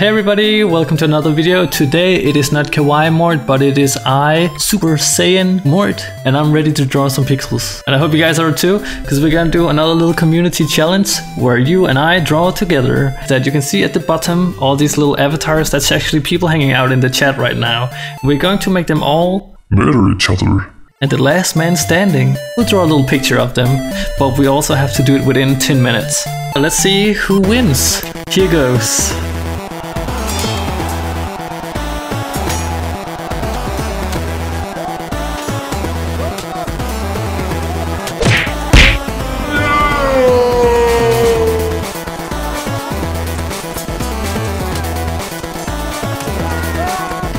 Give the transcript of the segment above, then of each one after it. Hey everybody, welcome to another video. Today it is not Kawaii Mort, but it is I, Super Saiyan Mort, and I'm ready to draw some pixels. And I hope you guys are too, because we're gonna do another little community challenge where you and I draw together. That you can see at the bottom, all these little avatars, that's actually people hanging out in the chat right now. We're going to make them all murder each other. And the last man standing, we'll draw a little picture of them, but we also have to do it within 10 minutes. Let's see who wins. Here goes.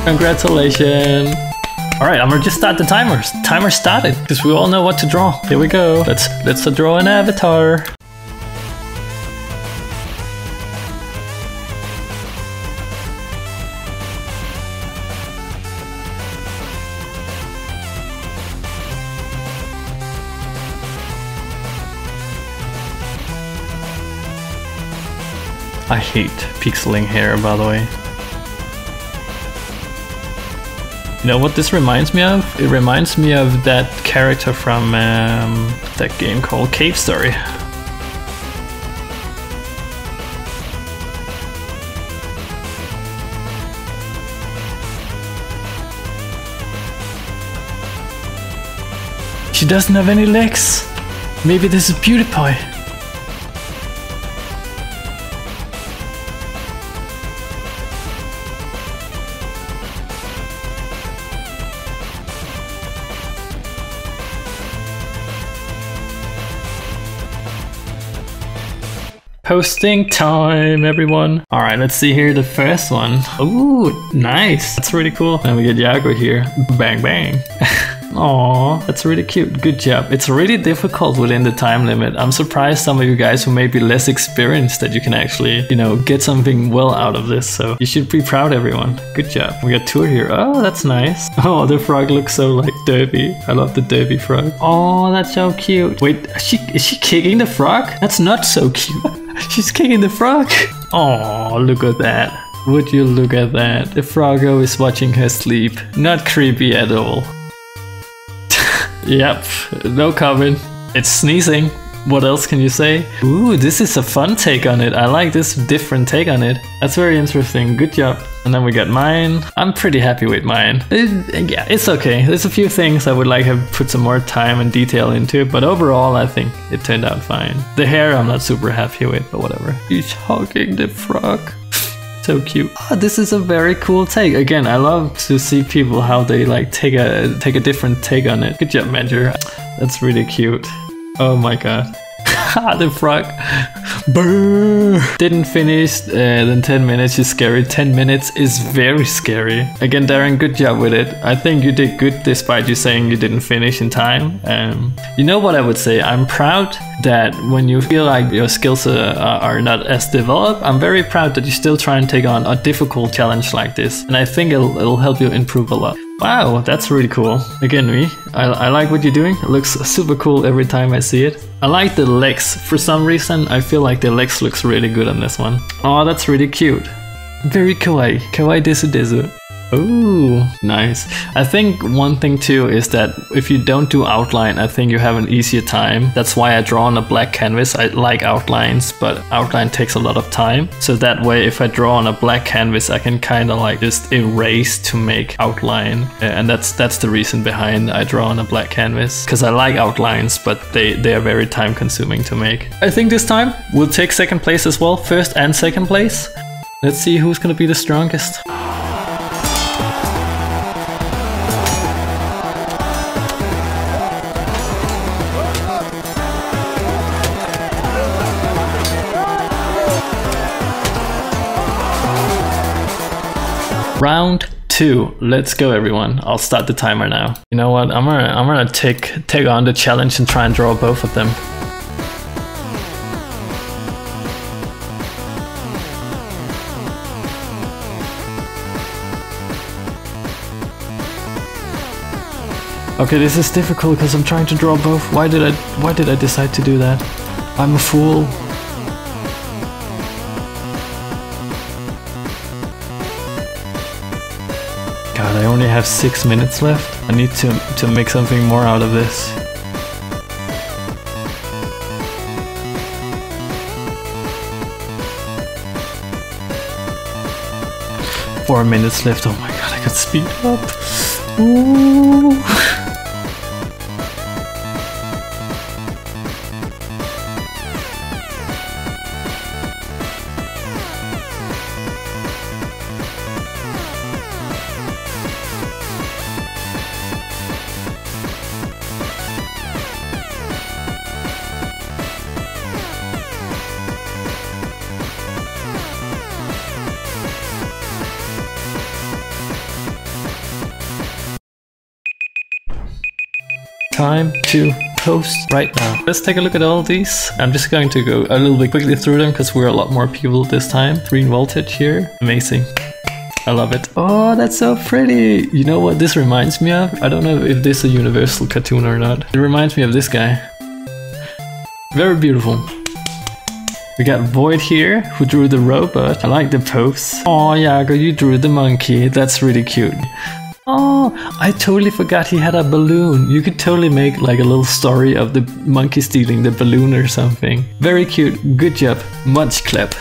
Congratulations! Alright, I'm gonna just start the timer. Timer started, because we all know what to draw. Here we go. Let's draw an avatar. I hate pixeling hair, by the way. You know what this reminds me of? It reminds me of that character from that game called Cave Story. She doesn't have any legs. Maybe this is PewDiePie. Posting time, everyone. All right, let's see here the first one. Ooh, nice. That's really cool. And we get Yago here. Bang, bang. Aww, that's really cute. Good job. It's really difficult within the time limit. I'm surprised some of you guys who may be less experienced that you can actually, you know, get something well out of this. So you should be proud, everyone. Good job. We got Tour here. Oh, that's nice. Oh, the frog looks so like derpy. I love the derpy frog. Oh, that's so cute. Wait, is she kicking the frog? That's not so cute. She's kicking the frog! Oh, look at that. Would you look at that? The froggo is watching her sleep. Not creepy at all. Yep, no comment. It's sneezing. What else can you say? Ooh, this is a fun take on it. I like this different take on it. That's very interesting. Good job. And then we got mine. I'm pretty happy with mine. Yeah, it's okay. There's a few things I would like to put some more time and detail into, but overall I think it turned out fine. The hair I'm not super happy with, but whatever. He's hugging the frog. So cute. Oh, this is a very cool take. Again, I love to see people how they like take a different take on it. Good job, Major. That's really cute. Oh my god. The frog. Brrr. Didn't finish then 10 minutes is scary. 10 minutes is very scary. Again, Darren, good job with it. I think you did good despite you saying you didn't finish in time. You know what I would say? I'm proud that when you feel like your skills are not as developed, I'm very proud that you still try and take on a difficult challenge like this. And I think it'll help you improve a lot. Wow, that's really cool. Again, I like what you're doing. It looks super cool every time I see it. I like the legs. For some reason, I feel like the legs looks really good on this one. Oh, that's really cute. Very kawaii. Kawaii desu desu. Ooh, nice. I think one thing too is that if you don't do outline, I think you have an easier time. That's why I draw on a black canvas. I like outlines, but outline takes a lot of time. So that way, if I draw on a black canvas, I can kind of like just erase to make outline. And that's the reason behind I draw on a black canvas. Because I like outlines, but they are very time consuming to make. I think this time we'll take second place as well. First and second place. Let's see who's gonna be the strongest. Round 2. Let's go, everyone. I'll start the timer now. You know what? I'm gonna take on the challenge and try and draw both of them. Okay, this is difficult because I'm trying to draw both. Why did I decide to do that? I'm a fool. God, I only have 6 minutes left. I need to make something more out of this. Four minutes left. Oh my God, I could speed up. Ooh. Time to post right now. Let's take a look at all these. I'm just going to go a little bit quickly through them because we're a lot more people this time. Green voltage here. Amazing. I love it. Oh, that's so pretty. You know what this reminds me of? I don't know if this is a Universal cartoon or not. It reminds me of this guy. Very beautiful. We got Void here, who drew the robot. I like the pose. Oh, Yago, you drew the monkey. That's really cute. Oh, I totally forgot he had a balloon. You could totally make like a little story of the monkey stealing the balloon or something. Very cute. Good job. Much clap.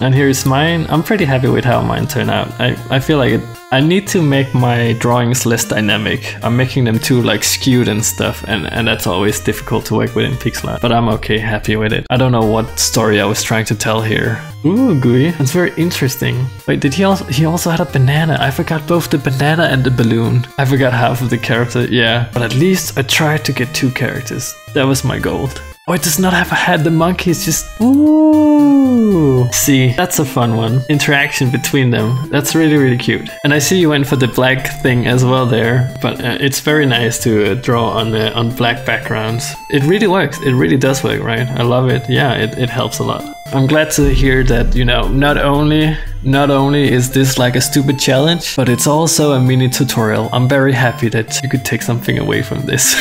And here is mine. I'm pretty happy with how mine turned out. I feel like I need to make my drawings less dynamic. I'm making them too like skewed and stuff, and that's always difficult to work with in Pixlr. But I'm okay, happy with it. I don't know what story I was trying to tell here. Ooh, gooey. That's very interesting. Wait, did he also had a banana? I forgot both the banana and the balloon. I forgot half of the character, yeah. But at least I tried to get 2 characters. That was my goal. Oh, it does not have a head. The monkey is just... Ooh! See, that's a fun one. Interaction between them. That's really, really cute. And I see you went for the black thing as well there. But it's very nice to draw on black backgrounds. It really works. It really does work, right? I love it. Yeah, it helps a lot. I'm glad to hear that, you know, not only is this like a stupid challenge, but it's also a mini tutorial. I'm very happy that you could take something away from this.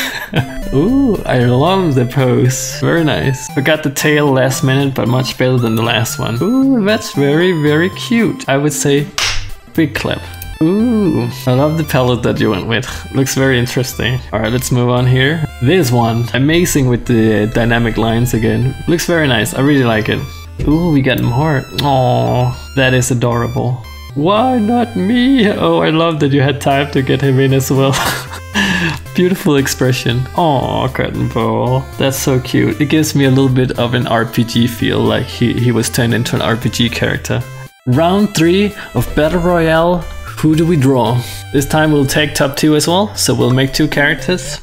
Ooh, I love the pose. Very nice. Forgot the tail last minute, but much better than the last one. Ooh, that's very, very cute. I would say big clap. Ooh, I love the palette that you went with. Looks very interesting. Alright, let's move on here. This one, amazing with the dynamic lines again. Looks very nice, I really like it. Ooh, we got more. Aww, that is adorable. Why not me? Oh, I love that you had time to get him in as well. Beautiful expression. Aww, Cotton Bowl. That's so cute. It gives me a little bit of an RPG feel, like he was turned into an RPG character. Round 3 of Battle Royale. Who do we draw? This time we'll take top 2 as well, so we'll make 2 characters.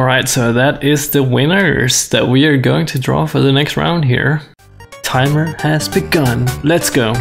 Alright, so that is the winners that we are going to draw for the next round here. Timer has begun. Let's go.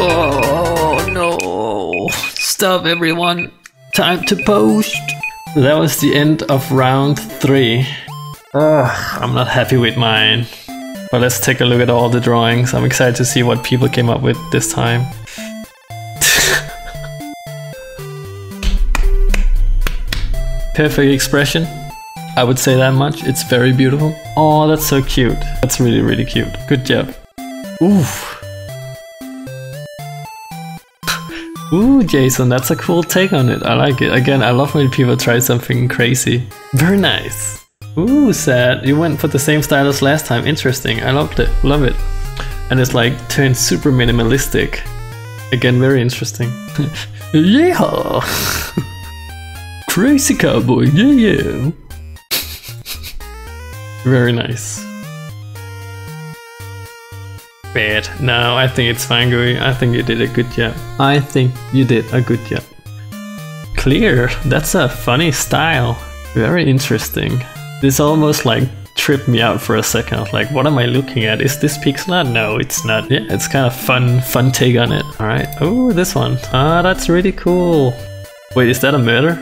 Oh no, stop everyone, time to post. That was the end of round 3. Ugh, I'm not happy with mine. But let's take a look at all the drawings. I'm excited to see what people came up with this time. Perfect expression. I would say that much. It's very beautiful. Oh, that's so cute. That's really, really cute. Good job. Oof. Ooh, Jason, that's a cool take on it. I like it. Again, I love when people try something crazy. Very nice. Ooh, sad. You went for the same style as last time. Interesting. I loved it. Love it. and it's like turned super minimalistic. Again, very interesting. Yeehaw! Crazy cowboy, yeah! Very nice. Bad. No, I think it's fine, Gooey. I think you did a good job. I think you did a good job. Clear. That's a funny style. Very interesting. This almost like tripped me out for a second. I was like, what am I looking at? Is this Pixlr? No, it's not. Yeah, it's kind of fun take on it. All right. Oh, this one. Ah, that's really cool. Wait, is that a murder?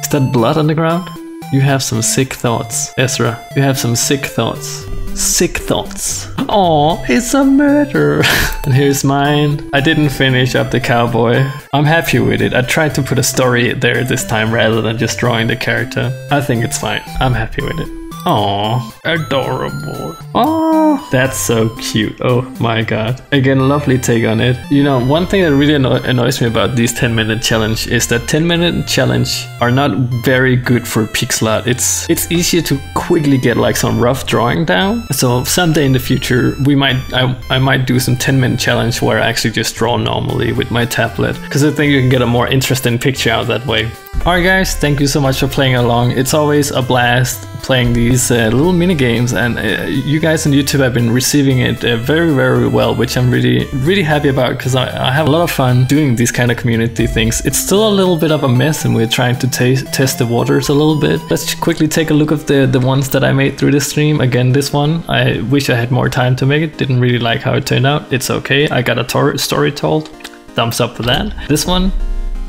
Is that blood on the ground? You have some sick thoughts, Ezra. You have some sick thoughts. Sick thoughts. Aw, it's a murder. And here's mine. I didn't finish up the cowboy. I'm happy with it. I tried to put a story there this time rather than just drawing the character. I think it's fine. I'm happy with it. Aw, adorable. Oh, that's so cute. Oh my god. Again, lovely take on it. You know, one thing that really annoys me about these 10-minute challenge is that 10-minute challenge are not very good for pixel art. It's easier to quickly get like some rough drawing down. So someday in the future, I might do some 10-minute challenge where I actually just draw normally with my tablet, because I think you can get a more interesting picture out that way. Alright guys, thank you so much for playing along. It's always a blast playing these little mini games, and you guys on YouTube have been receiving it very, very well, which I'm really, really happy about, because I have a lot of fun doing these kind of community things. It's still a little bit of a mess, and we're trying to test the waters a little bit. Let's quickly take a look at the ones that I made through the stream. Again, this one, I wish I had more time to make it. Didn't really like how it turned out. It's okay. I got a story told. Thumbs up for that. This one.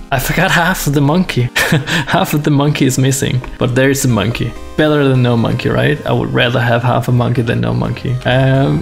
I forgot half of the monkey. Half of the monkey is missing, but there's a monkey. Better than no monkey, right? I would rather have half a monkey than no monkey.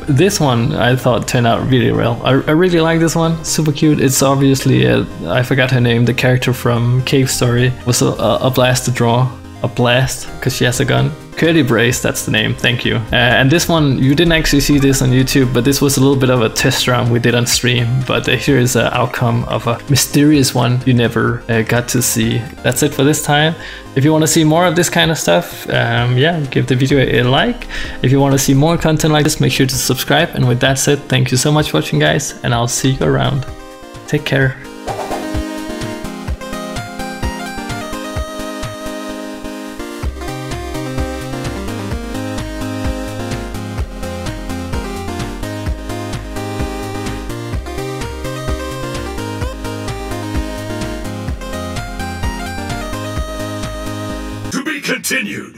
This one I thought turned out really well. I really like this one, super cute. It's obviously, I forgot her name, the character from Cave Story. Was a blast to draw. A blast, because she has a gun. Curly Brace, that's the name, thank you. And this one, you didn't actually see this on YouTube, but this was a little bit of a test round we did on stream, but here is an outcome of a mysterious one you never got to see. That's it for this time. If you want to see more of this kind of stuff, yeah, give the video a like. If you want to see more content like this, make sure to subscribe, and with that said, thank you so much for watching, guys, and I'll see you around. Take care. Continued.